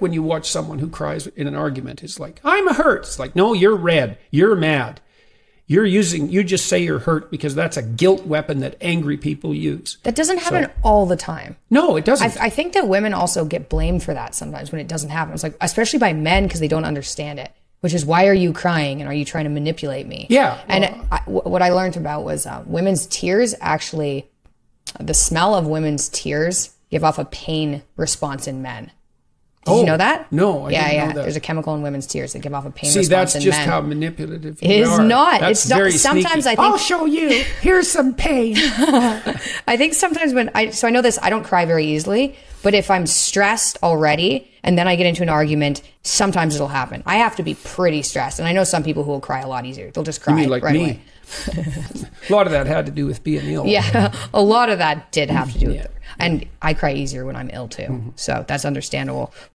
like when you watch someone who cries in an argument. It's like, I'm hurt. It's like, no, you're red. You're mad. You just say you're hurt because that's a guilt weapon that angry people use. That doesn't happen all the time. No, it doesn't. I think that women also get blamed for that sometimes when it doesn't happen. It's like, especially by men, because they don't understand it, which is, why are you crying and are you trying to manipulate me? Yeah. And what I learned about was women's tears actually, the smell of women's tears give off a pain response in men. Did you know that? No, I didn't know that. There's a chemical in women's tears that give off a pain response in men. See, that's just how manipulative it is. Sometimes I think, I'll show you. Here's some pain. I think sometimes when I know this, I don't cry very easily, but if I'm stressed already and then I get into an argument, sometimes it'll happen. I have to be pretty stressed. And I know some people who will cry a lot easier. They'll just cry. You mean like me? A lot of that had to do with being ill. Yeah, a lot of that did have to do with it. And I cry easier when I'm ill too. Mm-hmm. So that's understandable.